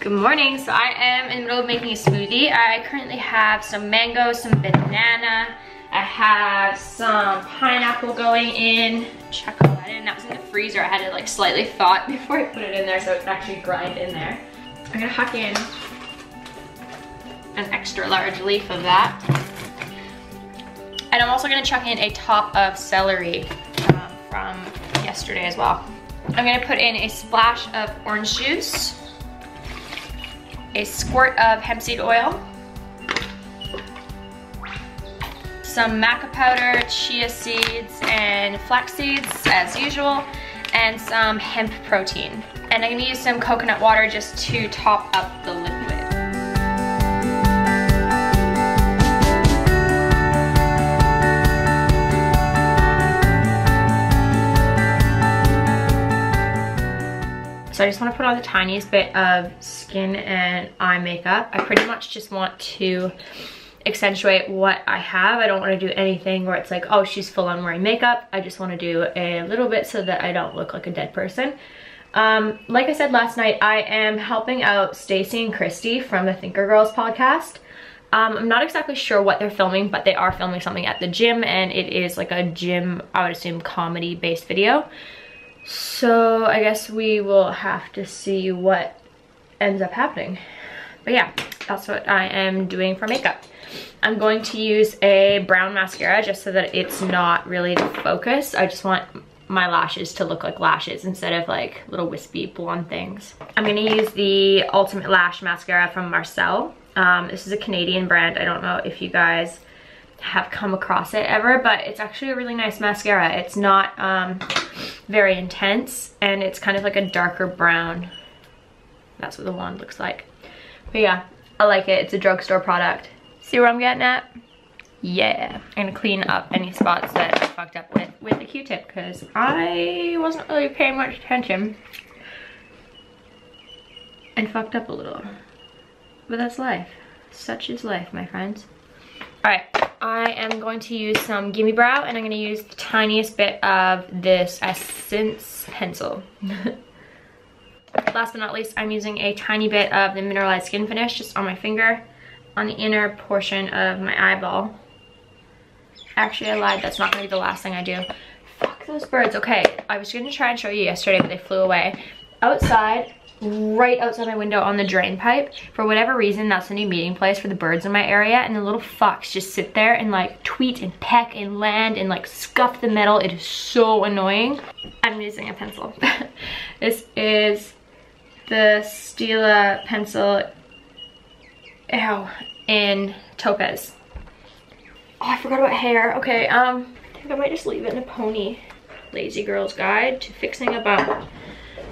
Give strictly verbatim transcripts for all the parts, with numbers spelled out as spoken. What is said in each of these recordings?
Good morning. So I am in the middle of making a smoothie. I currently have some mango, some banana. I have some pineapple going in. Check all that in. That was in the freezer. I had it like slightly thawed before I put it in there so it could actually grind in there. I'm gonna huck in an extra large leaf of that. And I'm also gonna chuck in a top of celery um, from yesterday as well. I'm gonna put in a splash of orange juice, a squirt of hemp seed oil, some maca powder, chia seeds, and flax seeds as usual, and some hemp protein. And I'm gonna use some coconut water just to top up the liquid. So I just want to put on the tiniest bit of skin and eye makeup. I pretty much just want to accentuate what I have. I don't want to do anything where it's like, oh, she's full on wearing makeup. I just want to do a little bit so that I don't look like a dead person. Um, like I said last night, I am helping out Stacey and Christy from the Thinker Girls podcast. Um, I'm not exactly sure what they're filming, but they are filming something at the gym, and it is like a gym, I would assume, comedy-based video. So I guess we will have to see what ends up happening. But yeah, that's what I am doing for makeup. I'm going to use a brown mascara just so that it's not really the focus. I just want my lashes to look like lashes instead of like little wispy blonde things. I'm going to use the Ultimate Lash Mascara from Marcel. Um, this is a Canadian brand. I don't know if you guys have come across it ever, but it's actually a really nice mascara. It's not um, very intense, and it's kind of like a darker brown. That's what the wand looks like. But yeah, I like it. It's a drugstore product. See where I'm getting at? Yeah. I'm gonna clean up any spots that I fucked up with with a Q-tip because I wasn't really paying much attention and fucked up a little. But that's life. Such is life, my friends. All right. I am going to use some Gimme Brow, and I'm going to use the tiniest bit of this Essence pencil. Last but not least, I'm using a tiny bit of the mineralized skin finish just on my finger, on the inner portion of my eyeball. Actually, I lied. That's not going to be the last thing I do. Fuck those birds. Okay, I was going to try and show you yesterday, but they flew away. Outside, right outside my window on the drain pipe. For whatever reason, that's the new meeting place for the birds in my area, and the little fucks just sit there and like tweet and peck and land and like scuff the metal. It is so annoying. I'm using a pencil. This is the Stila pencil, ew, in Topaz. Oh, I forgot about hair. Okay, um, I think I might just leave it in a pony. Lazy Girl's Guide to Fixing a Bump.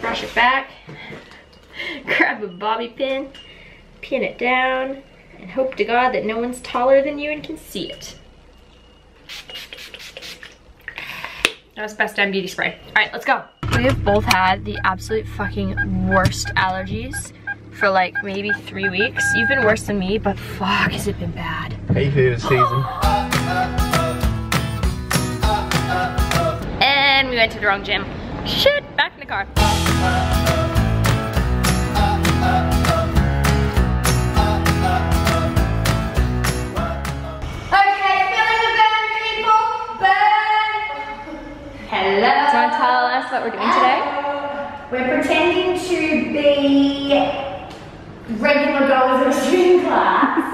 Brush it back. Grab a bobby pin, pin it down, and hope to God that no one's taller than you and can see it. That was Best Damn Beauty Spray. All right, let's go. We have both had the absolute fucking worst allergies for like maybe three weeks. You've been worse than me, but fuck, has it been bad. Hay fever season. And we went to the wrong gym. Shit, back in the car. Hello. Do you want to tell us what we're doing today? We're pretending to be regular goers of a student class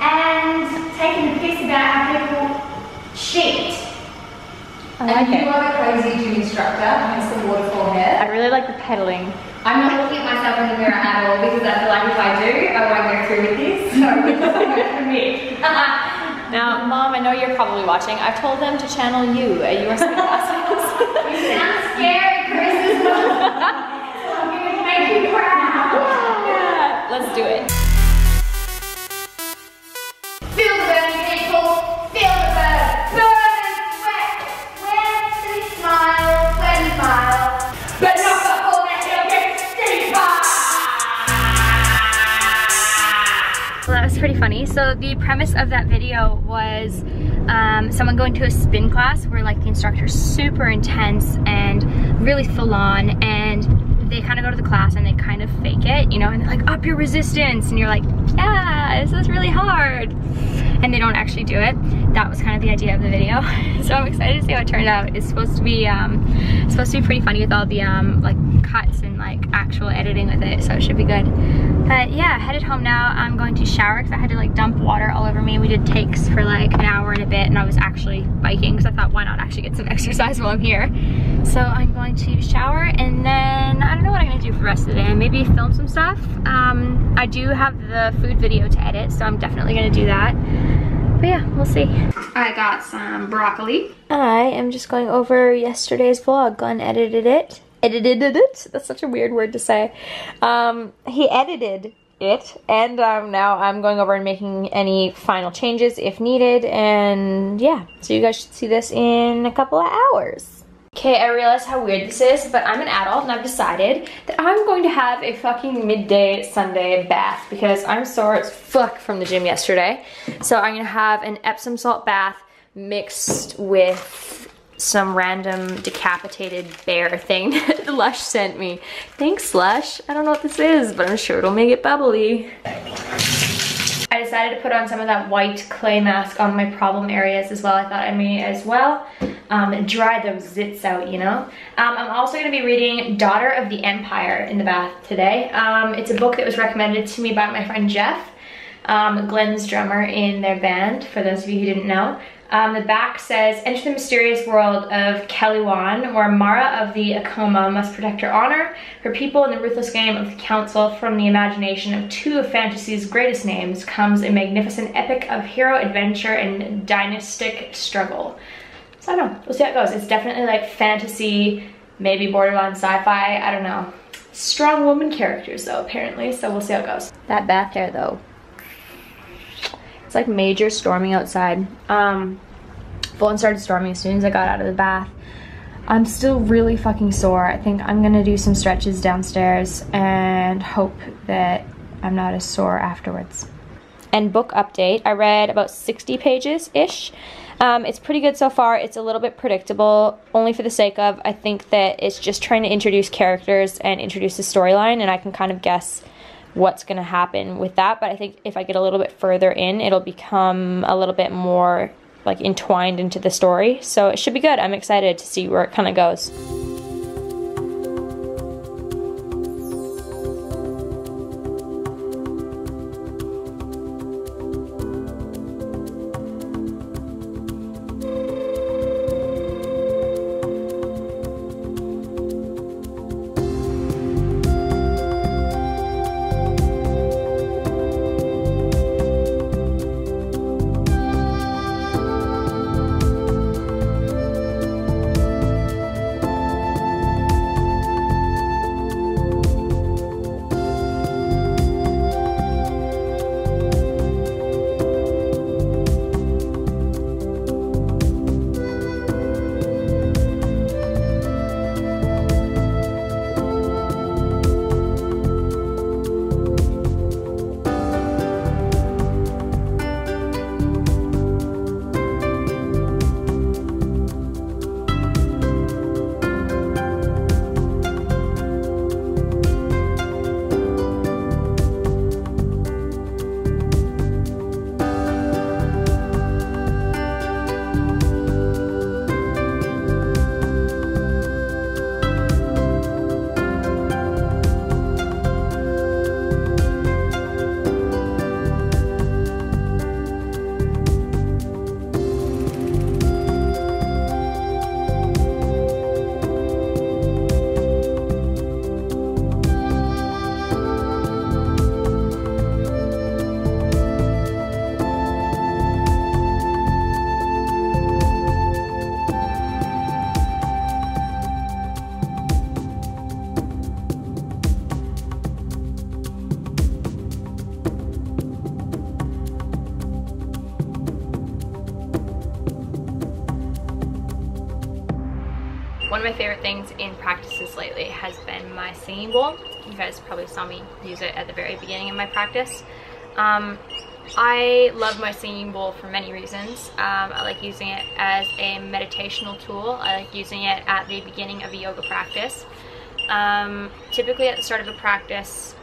and taking a piss about how people shit. I like and you it. Are the crazy gym instructor, hence the waterfall hair. I really like the pedaling. I'm not looking at myself in the mirror at all because I feel like if I do, I won't go through with this. So it's not good for me. Now, Mom, I know you're probably watching. I've told them to channel you at your sunglasses. You sound scary, Chris. I'm going to make you proud. Yeah. Let's do it. Feel the burn, people. Feel the burn. Burn, sweat, sweat, silly smile, sweaty smile. But not before that you'll get steeper. Well, that was pretty funny. So the premise of that video was um, someone going to a spin class where like the instructor's super intense and really full on, and they kind of go to the class and they kind of fake it, you know, and they're like, up your resistance, and you're like, yeah, this is really hard, and they don't actually do it. That was kind of the idea of the video. So I'm excited to see how it turned out. It's supposed to be um, it's supposed to be pretty funny with all the um, like cuts and like actual editing with it, so it should be good. But yeah, headed home now. I'm going to shower because I had to like dump water all over me. We did takes for like an hour and a bit, and I was actually biking because I thought, why not actually get some exercise while I'm here? So I'm going to shower, and then I don't know what I'm gonna do for the rest of the day. Maybe film some stuff. Um, I do have the food video to edit, so I'm definitely gonna do that. But yeah, we'll see. I got some broccoli. I am just going over yesterday's vlog. Glenn edited it. Edited it? That's such a weird word to say. Um, he edited it, and um, now I'm going over and making any final changes if needed, and yeah. So you guys should see this in a couple of hours. Okay, I realize how weird this is, but I'm an adult and I've decided that I'm going to have a fucking midday Sunday bath because I'm sore as fuck from the gym yesterday. So I'm gonna have an Epsom salt bath mixed with some random decapitated bear thing that Lush sent me. Thanks, Lush. I don't know what this is, but I'm sure it'll make it bubbly. I decided to put on some of that white clay mask on my problem areas as well. I thought I may as well um, dry those zits out, you know? Um, I'm also gonna be reading Daughter of the Empire in the bath today. Um, it's a book that was recommended to me by my friend Jeff, um, Glenn's drummer in their band, for those of you who didn't know. Um, the back says, enter the mysterious world of Kelewan, where Mara of the Akoma must protect her honor, her people, and the ruthless game of the council. From the imagination of two of fantasy's greatest names comes a magnificent epic of hero adventure and dynastic struggle. So I don't know, we'll see how it goes. It's definitely like fantasy, maybe borderline sci-fi, I don't know. Strong woman characters though, apparently, so we'll see how it goes. That bath hair though. It's like major storming outside. Um, full and started storming as soon as I got out of the bath. I'm still really fucking sore. I think I'm gonna do some stretches downstairs and hope that I'm not as sore afterwards. And book update, I read about sixty pages-ish. Um, it's pretty good so far. It's a little bit predictable, only for the sake of, I think that it's just trying to introduce characters and introduce the storyline, and I can kind of guess what's gonna happen with that, but I think if I get a little bit further in, it'll become a little bit more like entwined into the story, so it should be good. I'm excited to see where it kind of goes. One of my favorite things in practices lately has been my singing bowl. You guys probably saw me use it at the very beginning of my practice. Um, I love my singing bowl for many reasons. Um, I like using it as a meditational tool. I like using it at the beginning of a yoga practice. Um, typically at the start of a practice,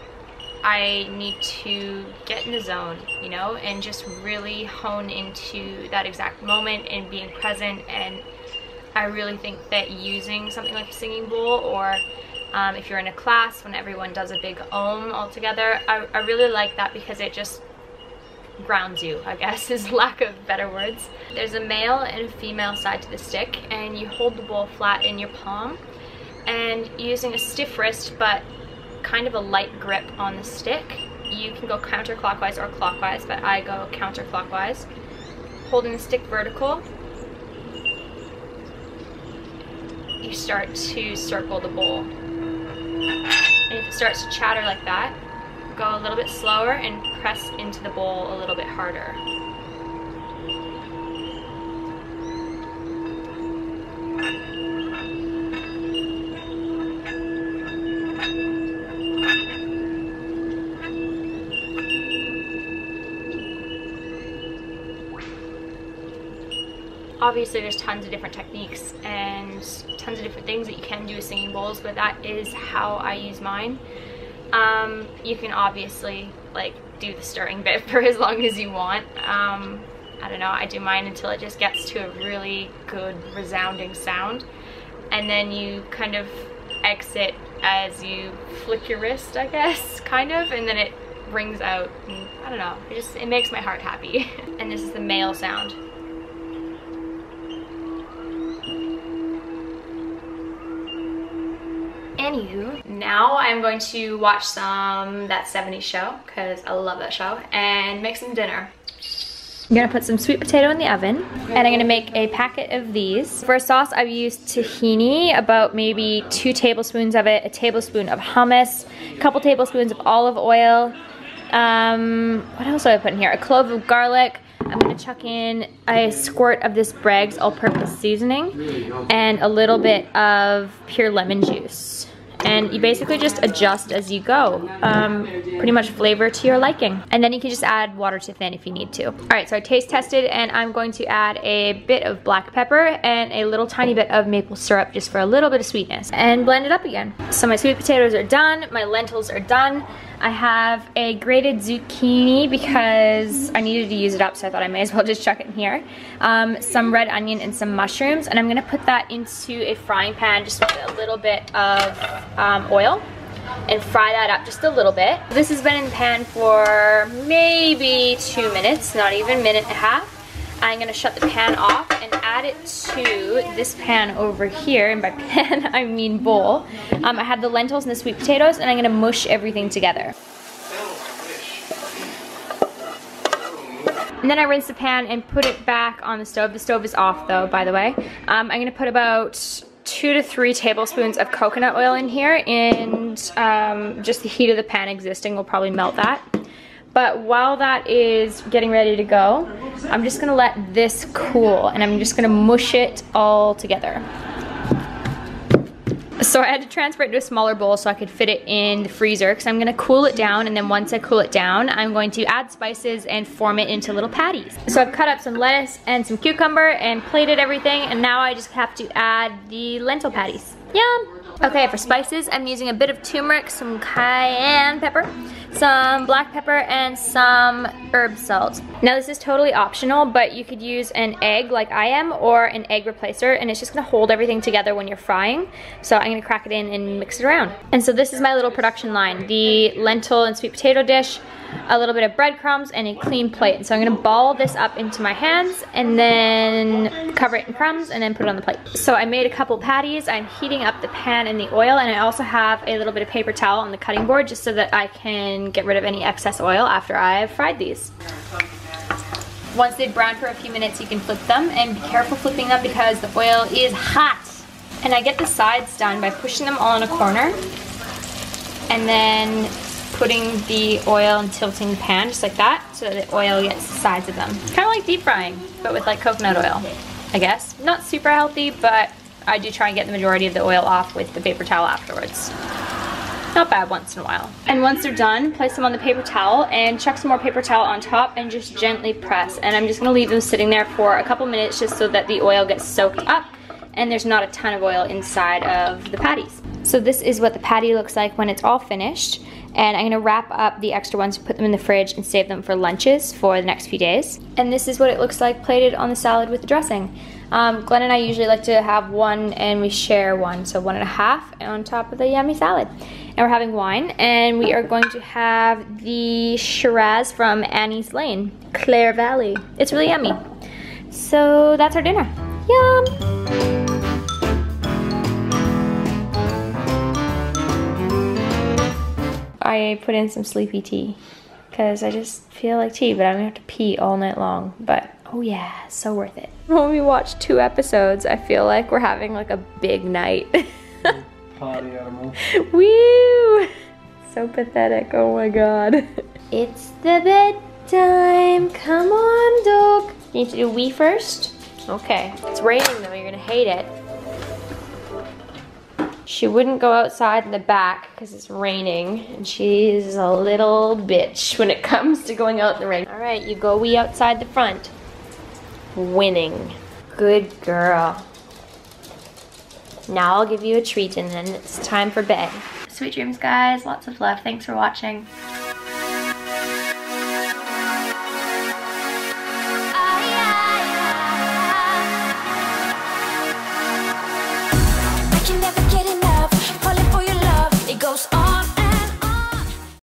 I need to get in the zone, you know, and just really hone into that exact moment and being present. And I really think that using something like a singing bowl, or um, if you're in a class when everyone does a big om all together, I, I really like that because it just grounds you, I guess, is lack of better words. There's a male and a female side to the stick, and you hold the bowl flat in your palm, and using a stiff wrist but kind of a light grip on the stick. You can go counterclockwise or clockwise, but I go counterclockwise, holding the stick vertical. You start to circle the bowl, and if it starts to chatter like that, go a little bit slower and press into the bowl a little bit harder. Obviously there's tons of different techniques and tons of different things that you can do with singing bowls, but that is how I use mine. Um, you can obviously like do the stirring bit for as long as you want. Um, I don't know, I do mine until it just gets to a really good resounding sound, and then you kind of exit as you flick your wrist, I guess, kind of, and then it rings out, and I don't know, it just, it makes my heart happy. And this is the male sound. Anywho, now I'm going to watch some That seventies Show, because I love that show, and make some dinner. I'm gonna put some sweet potato in the oven, and I'm gonna make a packet of these. For a sauce, I've used tahini, about maybe two tablespoons of it, a tablespoon of hummus, a couple tablespoons of olive oil. Um, what else do I put in here? A clove of garlic. I'm gonna chuck in a squirt of this Bragg's all-purpose seasoning and a little bit of pure lemon juice. And you basically just adjust as you go, um, pretty much flavor to your liking. And then you can just add water to thin if you need to. All right, so I taste tested, and I'm going to add a bit of black pepper and a little tiny bit of maple syrup just for a little bit of sweetness, and blend it up again. So my sweet potatoes are done, my lentils are done. I have a grated zucchini because I needed to use it up, so I thought I may as well just chuck it in here. Um, some red onion and some mushrooms, and I'm gonna put that into a frying pan just with a little bit of um, oil and fry that up just a little bit. This has been in the pan for maybe two minutes, not even, minute and a half. I'm gonna shut the pan off and add it to this pan over here, and by pan I mean bowl. Um, I have the lentils and the sweet potatoes, and I'm gonna mush everything together. And then I rinse the pan and put it back on the stove. The stove is off though, by the way. Um, I'm gonna put about two to three tablespoons of coconut oil in here, and um, just the heat of the pan existing will probably melt that. But while that is getting ready to go, I'm just gonna let this cool, and I'm just gonna mush it all together. So I had to transfer it to a smaller bowl so I could fit it in the freezer, because I'm gonna cool it down, and then once I cool it down, I'm going to add spices and form it into little patties. So I've cut up some lettuce and some cucumber and plated everything, and now I just have to add the lentil patties. Yum! Okay, for spices, I'm using a bit of turmeric, some cayenne pepper, some black pepper, and some herb salt. Now this is totally optional, but you could use an egg like I am, or an egg replacer, and it's just gonna hold everything together when you're frying. So I'm gonna crack it in and mix it around. And so this is my little production line: the lentil and sweet potato dish, a little bit of breadcrumbs, and a clean plate. And so I'm gonna ball this up into my hands, and then cover it in crumbs, and then put it on the plate. So I made a couple patties. I'm heating up the pan in the oil, and I also have a little bit of paper towel on the cutting board just so that I can get rid of any excess oil after I've fried these. Once they've browned for a few minutes, you can flip them, and be careful flipping them because the oil is hot. And I get the sides done by pushing them all in a corner and then putting the oil and tilting the pan just like that so that the oil gets the sides of them. Kind of like deep frying, but with like coconut oil, I guess. Not super healthy, but I do try and get the majority of the oil off with the paper towel afterwards. Not bad once in a while. And once they're done, place them on the paper towel and chuck some more paper towel on top and just gently press. And I'm just gonna leave them sitting there for a couple minutes just so that the oil gets soaked up and there's not a ton of oil inside of the patties. So this is what the patty looks like when it's all finished. And I'm gonna wrap up the extra ones, put them in the fridge, and save them for lunches for the next few days. And this is what it looks like plated on the salad with the dressing. Um, Glenn and I usually like to have one and we share one, so one and a half on top of the yummy salad. And we're having wine, and we are going to have the Shiraz from Annie's Lane, Claire Valley. It's really yummy. So that's our dinner. Yum! I put in some sleepy tea because I just feel like tea, but I'm gonna have to pee all night long. But oh yeah, so worth it. When we watch two episodes, I feel like we're having like a big night. Party animal. Woo! So pathetic. Oh my god. It's the bedtime. Come on, dog. You need to do wee first. Okay. It's raining though. You're gonna hate it. She wouldn't go outside in the back because it's raining, and she's a little bitch when it comes to going out in the rain. All right, you go wee outside the front. Winning. Good girl. Now I'll give you a treat, and then it's time for bed. Sweet dreams, guys. Lots of love. Thanks for watching.